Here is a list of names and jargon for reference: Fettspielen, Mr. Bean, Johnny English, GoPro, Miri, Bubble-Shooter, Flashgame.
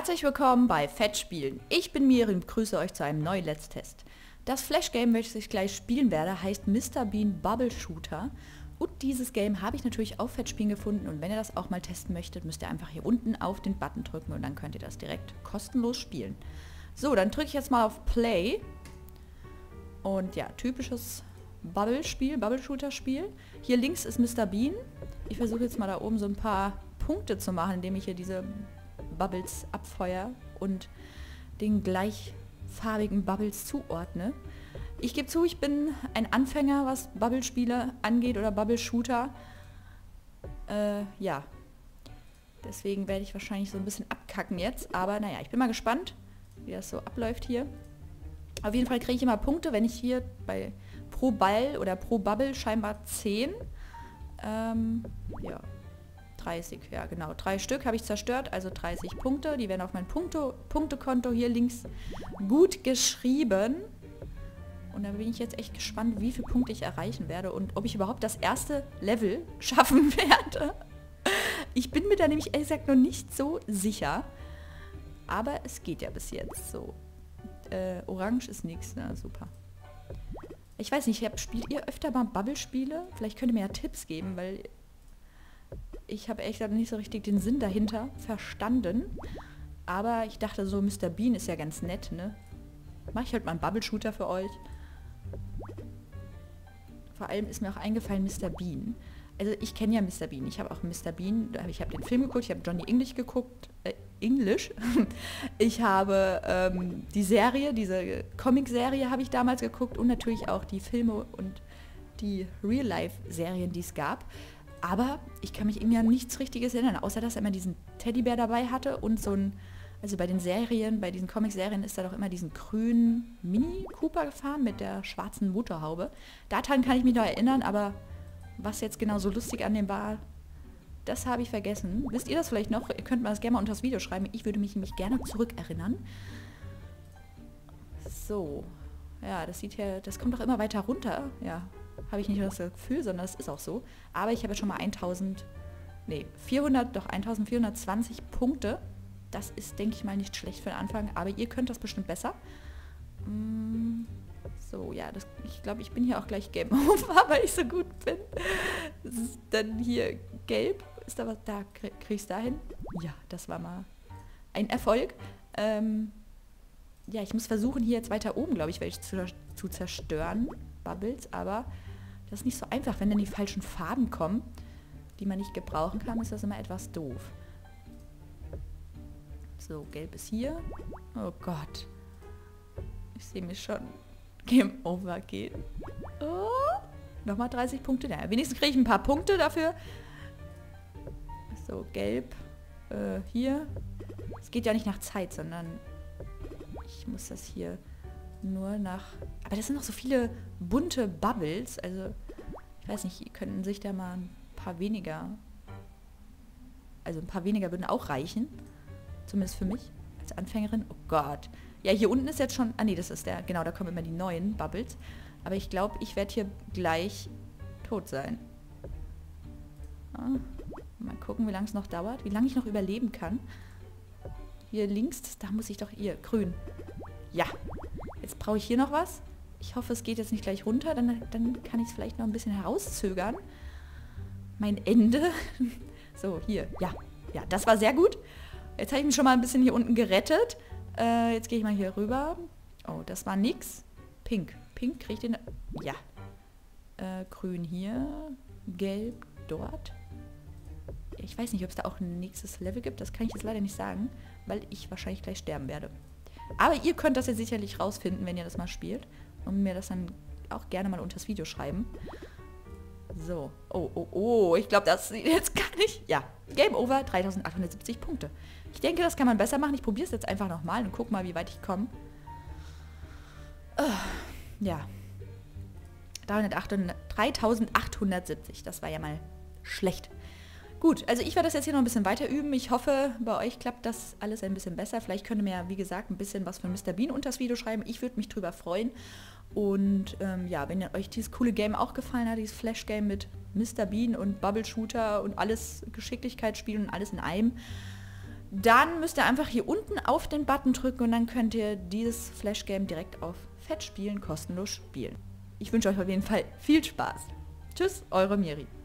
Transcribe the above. Herzlich willkommen bei Fettspielen. Ich bin Miri und begrüße euch zu einem neuen Let's Test. Das Flash-Game, welches ich gleich spielen werde, heißt Mr. Bean Bubble-Shooter. Und dieses Game habe ich natürlich auf Fettspielen gefunden. Und wenn ihr das auch mal testen möchtet, müsst ihr einfach hier unten auf den Button drücken und dann könnt ihr das direkt kostenlos spielen. So, dann drücke ich jetzt mal auf Play. Und ja, typisches Bubble-Spiel, Bubble-Shooter-Spiel. Hier links ist Mr. Bean. Ich versuche jetzt mal da oben so ein paar Punkte zu machen, indem ich hier diese Bubbles abfeuer und den gleichfarbigen Bubbles zuordne. Ich gebe zu, ich bin ein Anfänger, was Bubble-Spiele angeht oder Bubble-Shooter. Ja, deswegen werde ich wahrscheinlich so ein bisschen abkacken jetzt, aber naja, ich bin mal gespannt, wie das so abläuft hier. Auf jeden Fall kriege ich immer Punkte, wenn ich hier bei pro Ball oder pro Bubble scheinbar 10, ja, 30, ja genau, 3 Stück habe ich zerstört, also 30 Punkte, die werden auf mein Punktekonto hier links gut geschrieben. Und da bin ich jetzt echt gespannt, wie viele Punkte ich erreichen werde und ob ich überhaupt das erste Level schaffen werde. Ich bin mir da nämlich ehrlich gesagt noch nicht so sicher, aber es geht ja bis jetzt so. Orange ist nichts, na super. Ich weiß nicht, spielt ihr öfter mal Bubble-Spiele? Vielleicht könnt ihr mir ja Tipps geben, weil ich habe echt nicht so richtig den Sinn dahinter verstanden. Aber ich dachte so, Mr. Bean ist ja ganz nett, ne? Mache ich halt mal einen Bubble-Shooter für euch. Vor allem ist mir auch eingefallen, Mr. Bean. Also ich kenne ja Mr. Bean. Ich habe auch Mr. Bean, ich habe den Film geguckt, ich habe Johnny English geguckt. Ich habe die Serie, diese Comic-Serie habe ich damals geguckt und natürlich auch die Filme und die Real-Life-Serien, die es gab. Aber ich kann mich irgendwie an nichts Richtiges erinnern, außer dass er immer diesen Teddybär dabei hatte und so ein, also bei den Serien, bei diesen Comic-Serien ist er doch immer diesen grünen Mini-Cooper gefahren mit der schwarzen Motorhaube. Daran kann ich mich noch erinnern, aber was jetzt genau so lustig an dem war, das habe ich vergessen. Wisst ihr das vielleicht noch? Ihr könnt mal das gerne mal unter das Video schreiben. Ich würde mich nämlich gerne zurückerinnern. So. Ja, das sieht ja, das kommt doch immer weiter runter. Ja. Habe ich nicht nur das Gefühl, sondern es ist auch so. Aber ich habe jetzt schon mal 1420 Punkte. Das ist, denke ich mal, nicht schlecht für den Anfang. Aber ihr könnt das bestimmt besser. So, ja, das, ich glaube, ich bin hier auch gleich Game Over, weil ich so gut bin. Das ist dann hier gelb. Ist da was? Da kriege ich es dahin. Ja, das war mal ein Erfolg. Ja, ich muss versuchen, hier jetzt weiter oben, glaube ich, welche zu zerstören. Bubbles, aber das ist nicht so einfach. Wenn dann die falschen Farben kommen, die man nicht gebrauchen kann, ist das immer etwas doof. So, gelb ist hier. Oh Gott. Ich sehe mich schon Game Over gehen. Oh, nochmal 30 Punkte. Naja, wenigstens kriege ich ein paar Punkte dafür. So, gelb. Hier. Es geht ja nicht nach Zeit, sondern ich muss das hier nur nach... Aber das sind noch so viele bunte Bubbles. Also, ich weiß nicht, könnten sich da mal ein paar weniger... Also ein paar weniger würden auch reichen. Zumindest für mich als Anfängerin. Oh Gott. Ja, hier unten ist jetzt schon... Ah nee, das ist der... Genau, da kommen immer die neuen Bubbles. Aber ich glaube, ich werde hier gleich tot sein. Ah, mal gucken, wie lange es noch dauert. Wie lange ich noch überleben kann. Hier links, da muss ich doch... Hier, grün. Ja. Jetzt brauche ich hier noch was. Ich hoffe, es geht jetzt nicht gleich runter. Dann kann ich es vielleicht noch ein bisschen herauszögern. Mein Ende. So, hier. Ja. Ja, das war sehr gut. Jetzt habe ich mich schon mal ein bisschen hier unten gerettet. Jetzt gehe ich mal hier rüber. Oh, das war nix. Pink. Pink kriege ich den... Ja. Grün hier. Gelb dort. Ich weiß nicht, ob es da auch ein nächstes Level gibt. Das kann ich jetzt leider nicht sagen, weil ich wahrscheinlich gleich sterben werde. Aber ihr könnt das ja sicherlich rausfinden, wenn ihr das mal spielt. Und mir das dann auch gerne mal unter das Video schreiben. So. Oh, oh, oh. Ich glaube, das sieht jetzt gar nicht... Ja. Game Over, 3870 Punkte. Ich denke, das kann man besser machen. Ich probiere es jetzt einfach nochmal und guck mal, wie weit ich komme. Ja. 3870. Das war ja mal schlecht. Gut, also ich werde das jetzt hier noch ein bisschen weiter üben. Ich hoffe, bei euch klappt das alles ein bisschen besser. Vielleicht könnt ihr mir ja, wie gesagt, ein bisschen was von Mr. Bean unter das Video schreiben. Ich würde mich drüber freuen. Und ja, wenn euch dieses coole Game auch gefallen hat, dieses Flash-Game mit Mr. Bean und Bubble-Shooter und alles Geschicklichkeitsspielen und alles in einem, Dann müsst ihr einfach hier unten auf den Button drücken und dann könnt ihr dieses Flash-Game direkt auf Fettspielen kostenlos spielen. Ich wünsche euch auf jeden Fall viel Spaß. Tschüss, eure Miri.